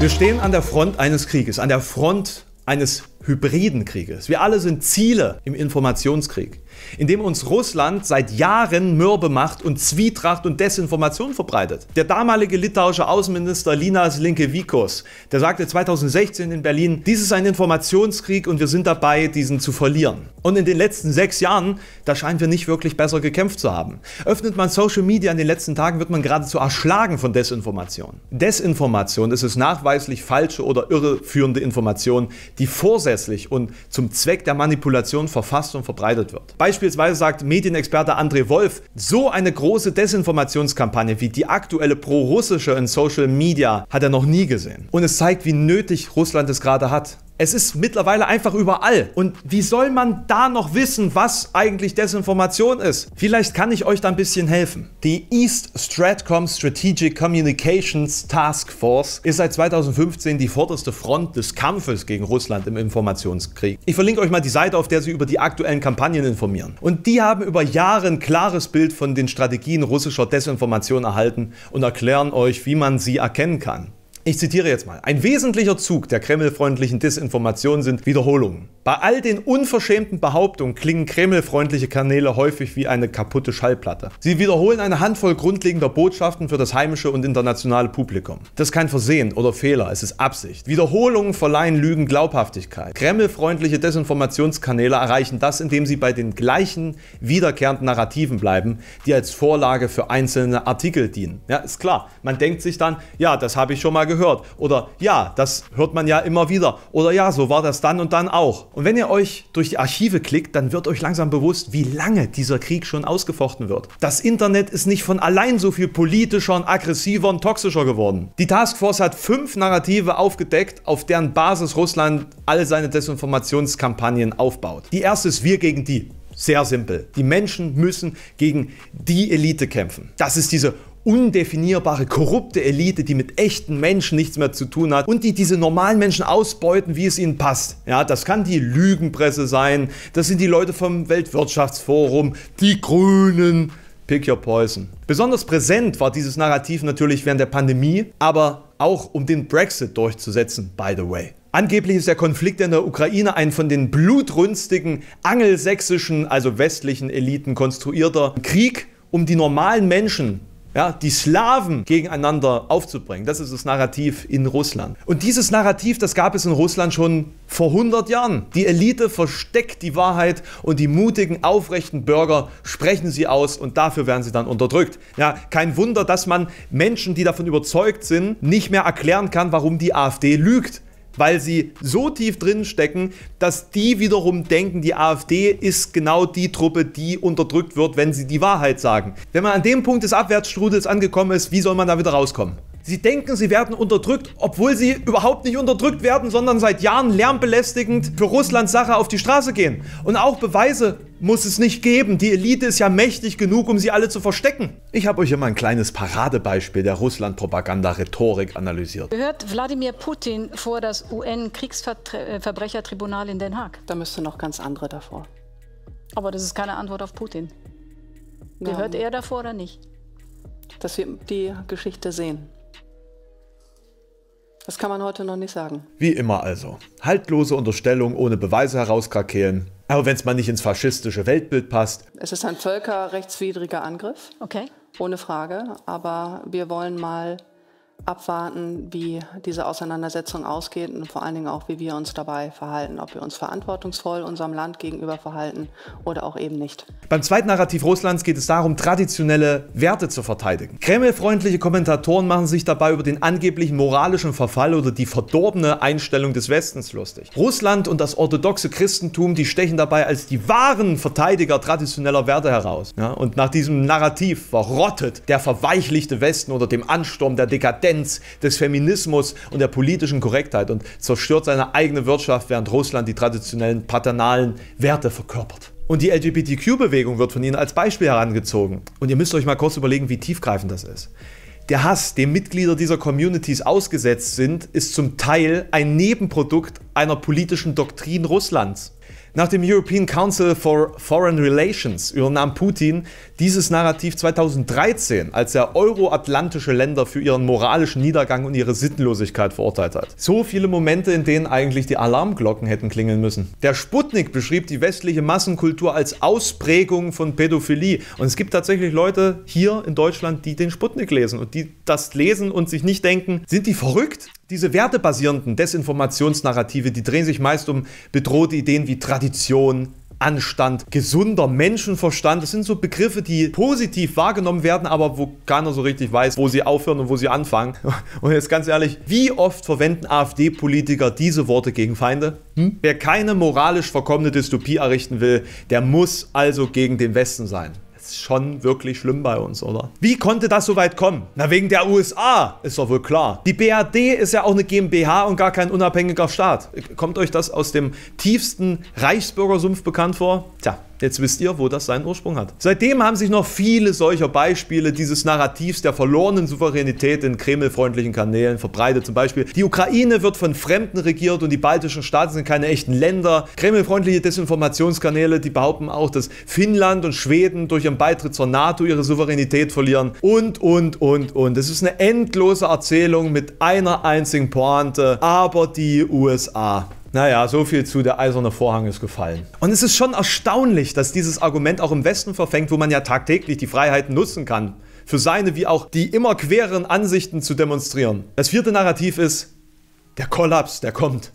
Wir stehen an der Front eines Krieges, an der Front eines hybriden Krieges. Wir alle sind Ziele im Informationskrieg, in dem uns Russland seit Jahren mürbe macht und Zwietracht und Desinformation verbreitet. Der damalige litauische Außenminister Linas Linkevičius, der sagte zweitausendsechzehn in Berlin, dies ist ein Informationskrieg und wir sind dabei, diesen zu verlieren. Und in den letzten sechs Jahren, da scheinen wir nicht wirklich besser gekämpft zu haben. Öffnet man Social Media in den letzten Tagen, wird man geradezu erschlagen von Desinformation. Desinformation, das ist nachweislich falsche oder irreführende Information, die vorsätzlich und zum Zweck der Manipulation verfasst und verbreitet wird. Beispielsweise sagt Medienexperte André Wolf, so eine große Desinformationskampagne wie die aktuelle pro-russische in Social Media hat er noch nie gesehen. Und es zeigt, wie nötig Russland es gerade hat. Es ist mittlerweile einfach überall. Und wie soll man da noch wissen, was eigentlich Desinformation ist? Vielleicht kann ich euch da ein bisschen helfen. Die East Stratcom Strategic Communications Task Force ist seit zweitausendfünfzehn die vorderste Front des Kampfes gegen Russland im Informationskrieg. Ich verlinke euch mal die Seite, auf der sie über die aktuellen Kampagnen informieren. Und die haben über Jahre ein klares Bild von den Strategien russischer Desinformation erhalten und erklären euch, wie man sie erkennen kann. Ich zitiere jetzt mal. Ein wesentlicher Zug der kremlfreundlichen Desinformation sind Wiederholungen. Bei all den unverschämten Behauptungen klingen kremlfreundliche Kanäle häufig wie eine kaputte Schallplatte. Sie wiederholen eine Handvoll grundlegender Botschaften für das heimische und internationale Publikum. Das ist kein Versehen oder Fehler, es ist Absicht. Wiederholungen verleihen Lügen Glaubhaftigkeit. Kremlfreundliche Desinformationskanäle erreichen das, indem sie bei den gleichen wiederkehrenden Narrativen bleiben, die als Vorlage für einzelne Artikel dienen. Ja, ist klar. Man denkt sich dann, ja, das habe ich schon mal gehört. Oder ja, das hört man ja immer wieder. Oder ja, so war das dann und dann auch. Und wenn ihr euch durch die Archive klickt, dann wird euch langsam bewusst, wie lange dieser Krieg schon ausgefochten wird. Das Internet ist nicht von allein so viel politischer und aggressiver und toxischer geworden. Die Taskforce hat fünf Narrative aufgedeckt, auf deren Basis Russland all seine Desinformationskampagnen aufbaut. Die erste ist wir gegen die. Sehr simpel. Die Menschen müssen gegen die Elite kämpfen. Das ist diese undefinierbare, korrupte Elite, die mit echten Menschen nichts mehr zu tun hat und die diese normalen Menschen ausbeuten, wie es ihnen passt. Ja, das kann die Lügenpresse sein, das sind die Leute vom Weltwirtschaftsforum, die Grünen, pick your poison. Besonders präsent war dieses Narrativ natürlich während der Pandemie, aber auch um den Brexit durchzusetzen, by the way. Angeblich ist der Konflikt in der Ukraine ein von den blutrünstigen, angelsächsischen, also westlichen Eliten konstruierter Krieg, um die normalen Menschen, ja, die Slawen gegeneinander aufzubringen. Das ist das Narrativ in Russland. Und dieses Narrativ, das gab es in Russland schon vor hundert Jahren. Die Elite versteckt die Wahrheit und die mutigen, aufrechten Bürger sprechen sie aus und dafür werden sie dann unterdrückt. Ja, kein Wunder, dass man Menschen, die davon überzeugt sind, nicht mehr erklären kann, warum die AfD lügt. Weil sie so tief drin stecken, dass die wiederum denken, die AfD ist genau die Truppe, die unterdrückt wird, wenn sie die Wahrheit sagen. Wenn man an dem Punkt des Abwärtsstrudels angekommen ist, wie soll man da wieder rauskommen? Sie denken, sie werden unterdrückt, obwohl sie überhaupt nicht unterdrückt werden, sondern seit Jahren lärmbelästigend für Russlands Sache auf die Straße gehen. Und auch Beweise muss es nicht geben. Die Elite ist ja mächtig genug, um sie alle zu verstecken. Ich habe euch hier mal ein kleines Paradebeispiel der Russland-Propaganda-Rhetorik analysiert. Gehört Wladimir Putin vor das U N-Kriegsverbrechertribunal in Den Haag? Da müsste noch ganz andere davor. Aber das ist keine Antwort auf Putin. Gehört ja. er davor oder nicht? Dass wir die Geschichte sehen. Das kann man heute noch nicht sagen. Wie immer also. Haltlose Unterstellungen ohne Beweise herauskrakehlen. Aber wenn es mal nicht ins faschistische Weltbild passt. Es ist ein völkerrechtswidriger Angriff. Okay. Ohne Frage. Aber wir wollen mal abwarten, wie diese Auseinandersetzung ausgeht und vor allen Dingen auch, wie wir uns dabei verhalten. Ob wir uns verantwortungsvoll unserem Land gegenüber verhalten oder auch eben nicht. Beim zweiten Narrativ Russlands geht es darum, traditionelle Werte zu verteidigen. Kremlfreundliche Kommentatoren machen sich dabei über den angeblichen moralischen Verfall oder die verdorbene Einstellung des Westens lustig. Russland und das orthodoxe Christentum, die stechen dabei als die wahren Verteidiger traditioneller Werte heraus. Ja, und nach diesem Narrativ verrottet der verweichlichte Westen unter dem Ansturm der Dekadenz, des Feminismus und der politischen Korrektheit und zerstört seine eigene Wirtschaft, während Russland die traditionellen paternalen Werte verkörpert. Und die L G B T Q-Bewegung wird von ihnen als Beispiel herangezogen. Und ihr müsst euch mal kurz überlegen, wie tiefgreifend das ist. Der Hass, dem Mitglieder dieser Communities ausgesetzt sind, ist zum Teil ein Nebenprodukt einer politischen Doktrin Russlands. Nach dem European Council for Foreign Relations übernahm Putin dieses Narrativ zweitausenddreizehn, als er euroatlantische Länder für ihren moralischen Niedergang und ihre Sittenlosigkeit verurteilt hat. So viele Momente, in denen eigentlich die Alarmglocken hätten klingeln müssen. Der Sputnik beschrieb die westliche Massenkultur als Ausprägung von Pädophilie. Und es gibt tatsächlich Leute hier in Deutschland, die den Sputnik lesen und die das lesen und sich nicht denken, sind die verrückt? Diese wertebasierenden Desinformationsnarrative, die drehen sich meist um bedrohte Ideen wie Tradition, Anstand, gesunder Menschenverstand. Das sind so Begriffe, die positiv wahrgenommen werden, aber wo keiner so richtig weiß, wo sie aufhören und wo sie anfangen. Und jetzt ganz ehrlich, wie oft verwenden AfD-Politiker diese Worte gegen Feinde? Hm? Wer keine moralisch verkommene Dystopie errichten will, der muss also gegen den Westen sein. Das ist schon wirklich schlimm bei uns, oder? Wie konnte das so weit kommen? Na, wegen der U S A, ist doch wohl klar. Die B R D ist ja auch eine GmbH und gar kein unabhängiger Staat. Kommt euch das aus dem tiefsten Reichsbürgersumpf bekannt vor? Tja, jetzt wisst ihr, wo das seinen Ursprung hat. Seitdem haben sich noch viele solcher Beispiele dieses Narrativs der verlorenen Souveränität in kremlfreundlichen Kanälen verbreitet. Zum Beispiel, die Ukraine wird von Fremden regiert und die baltischen Staaten sind keine echten Länder. Kremlfreundliche Desinformationskanäle, die behaupten auch, dass Finnland und Schweden durch ihren Beitritt zur NATO ihre Souveränität verlieren. Und, und, und, und. Es ist eine endlose Erzählung mit einer einzigen Pointe. Aber die U S A... Naja, so viel zu, der eiserne Vorhang ist gefallen. Und es ist schon erstaunlich, dass dieses Argument auch im Westen verfängt, wo man ja tagtäglich die Freiheiten nutzen kann, für seine wie auch die immer quereren Ansichten zu demonstrieren. Das vierte Narrativ ist, der Kollaps, der kommt.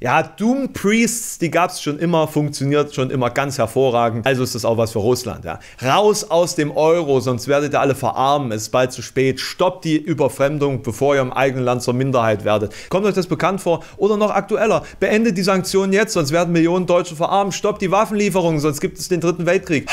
Ja, Doom Priests, die gab's schon immer, funktioniert schon immer ganz hervorragend. Also ist das auch was für Russland, ja. Raus aus dem Euro, sonst werdet ihr alle verarmen. Es ist bald zu spät. Stoppt die Überfremdung, bevor ihr im eigenen Land zur Minderheit werdet. Kommt euch das bekannt vor? Oder noch aktueller, beendet die Sanktionen jetzt, sonst werden Millionen Deutsche verarmen. Stoppt die Waffenlieferungen, sonst gibt es den Dritten Weltkrieg.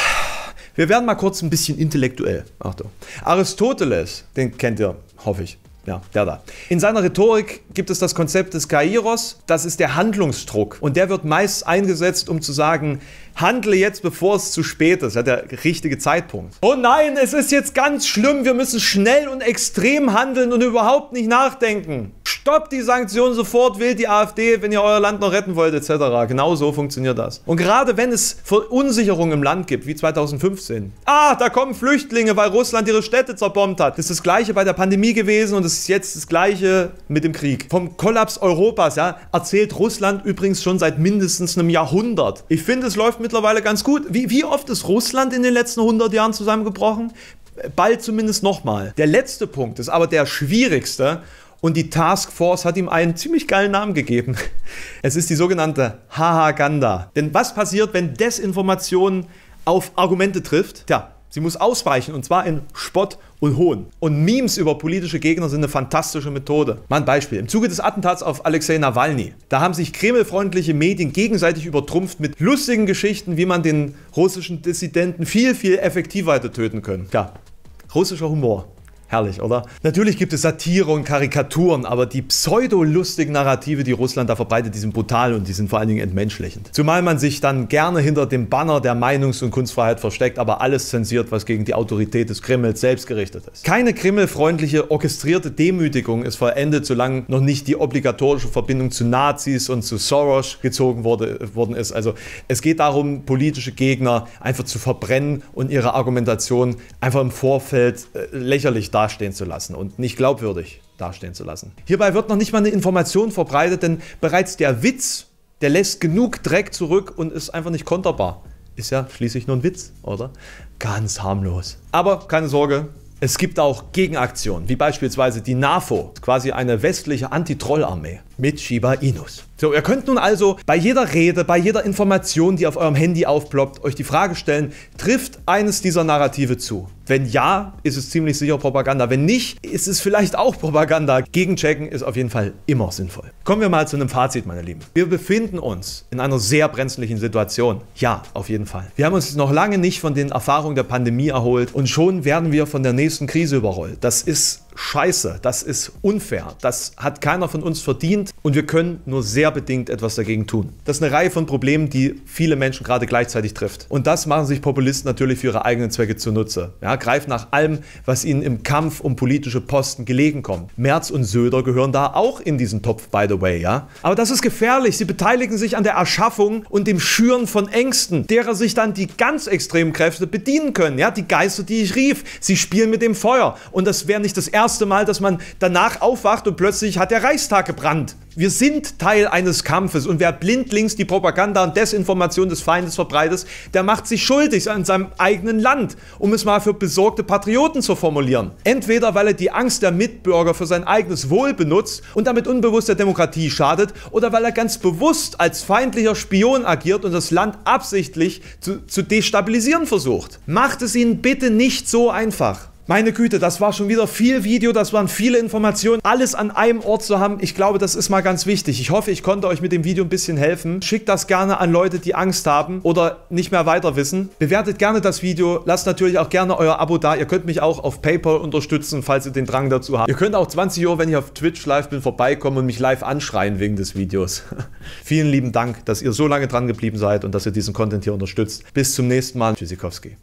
Wir werden mal kurz ein bisschen intellektuell. Achtung. Aristoteles, den kennt ihr, hoffe ich. Ja, der da. In seiner Rhetorik gibt es das Konzept des Kairos, das ist der Handlungsdruck. Und der wird meist eingesetzt, um zu sagen, handle jetzt, bevor es zu spät ist. Ja, der richtige Zeitpunkt. Oh nein, es ist jetzt ganz schlimm, wir müssen schnell und extrem handeln und überhaupt nicht nachdenken. Stoppt die Sanktionen sofort, wählt die A f D, wenn ihr euer Land noch retten wollt, et cetera. Genau so funktioniert das. Und gerade wenn es Verunsicherung im Land gibt, wie zweitausendfünfzehn. Ah, da kommen Flüchtlinge, weil Russland ihre Städte zerbombt hat. Das ist das Gleiche bei der Pandemie gewesen und es ist jetzt das Gleiche mit dem Krieg. Vom Kollaps Europas, ja, erzählt Russland übrigens schon seit mindestens einem Jahrhundert. Ich finde, es läuft mittlerweile ganz gut. Wie, wie oft ist Russland in den letzten hundert Jahren zusammengebrochen? Bald zumindest nochmal. Der letzte Punkt ist aber der schwierigste. Und die Taskforce hat ihm einen ziemlich geilen Namen gegeben. Es ist die sogenannte Hahaganda. Denn was passiert, wenn Desinformation auf Argumente trifft? Tja, sie muss ausweichen und zwar in Spott und Hohn. Und Memes über politische Gegner sind eine fantastische Methode. Mal ein Beispiel. Im Zuge des Attentats auf Alexei Nawalny, da haben sich kremlfreundliche Medien gegenseitig übertrumpft mit lustigen Geschichten, wie man den russischen Dissidenten viel, viel effektiver hätte töten können. Tja, russischer Humor. Herrlich, oder? Natürlich gibt es Satire und Karikaturen, aber die pseudo-lustigen Narrative, die Russland da verbreitet, die sind brutal und die sind vor allen Dingen entmenschlichend. Zumal man sich dann gerne hinter dem Banner der Meinungs- und Kunstfreiheit versteckt, aber alles zensiert, was gegen die Autorität des Kremls selbst gerichtet ist. Keine kremlfreundliche, orchestrierte Demütigung ist vollendet, solange noch nicht die obligatorische Verbindung zu Nazis und zu Soros gezogen wurde, worden ist. Also es geht darum, politische Gegner einfach zu verbrennen und ihre Argumentation einfach im Vorfeld äh, lächerlich dastehen zu lassen und nicht glaubwürdig dastehen zu lassen. Hierbei wird noch nicht mal eine Information verbreitet, denn bereits der Witz, der lässt genug Dreck zurück und ist einfach nicht konterbar. Ist ja schließlich nur ein Witz, oder? Ganz harmlos. Aber keine Sorge, es gibt auch Gegenaktionen, wie beispielsweise die NAFO, quasi eine westliche Anti-Troll-Armee mit Shiba Inus. So, ihr könnt nun also bei jeder Rede, bei jeder Information, die auf eurem Handy aufploppt, euch die Frage stellen, trifft eines dieser Narrative zu? Wenn ja, ist es ziemlich sicher Propaganda. Wenn nicht, ist es vielleicht auch Propaganda. Gegenchecken ist auf jeden Fall immer sinnvoll. Kommen wir mal zu einem Fazit, meine Lieben. Wir befinden uns in einer sehr brenzlichen Situation. Ja, auf jeden Fall. Wir haben uns noch lange nicht von den Erfahrungen der Pandemie erholt und schon werden wir von der nächsten Krise überrollt. Das ist scheiße, das ist unfair, das hat keiner von uns verdient und wir können nur sehr bedingt etwas dagegen tun. Das ist eine Reihe von Problemen, die viele Menschen gerade gleichzeitig trifft. Und das machen sich Populisten natürlich für ihre eigenen Zwecke zunutze. Ja, greifen nach allem, was ihnen im Kampf um politische Posten gelegen kommt. Merz und Söder gehören da auch in diesen Topf, by the way, ja. Aber das ist gefährlich, sie beteiligen sich an der Erschaffung und dem Schüren von Ängsten, derer sich dann die ganz extremen Kräfte bedienen können, ja, die Geister, die ich rief. Sie spielen mit dem Feuer und das wäre nicht das erste Erste Mal, dass man danach aufwacht und plötzlich hat der Reichstag gebrannt. Wir sind Teil eines Kampfes und wer blindlings die Propaganda und Desinformation des Feindes verbreitet, der macht sich schuldig an seinem eigenen Land, um es mal für besorgte Patrioten zu formulieren. Entweder weil er die Angst der Mitbürger für sein eigenes Wohl benutzt und damit unbewusst der Demokratie schadet oder weil er ganz bewusst als feindlicher Spion agiert und das Land absichtlich zu, zu destabilisieren versucht. Macht es ihnen bitte nicht so einfach. Meine Güte, das war schon wieder viel Video, das waren viele Informationen. Alles an einem Ort zu haben, ich glaube, das ist mal ganz wichtig. Ich hoffe, ich konnte euch mit dem Video ein bisschen helfen. Schickt das gerne an Leute, die Angst haben oder nicht mehr weiter wissen. Bewertet gerne das Video, lasst natürlich auch gerne euer Abo da. Ihr könnt mich auch auf PayPal unterstützen, falls ihr den Drang dazu habt. Ihr könnt auch zwanzig Uhr, wenn ich auf Twitch live bin, vorbeikommen und mich live anschreien wegen des Videos. Vielen lieben Dank, dass ihr so lange dran geblieben seid und dass ihr diesen Content hier unterstützt. Bis zum nächsten Mal. Tschüssikowski.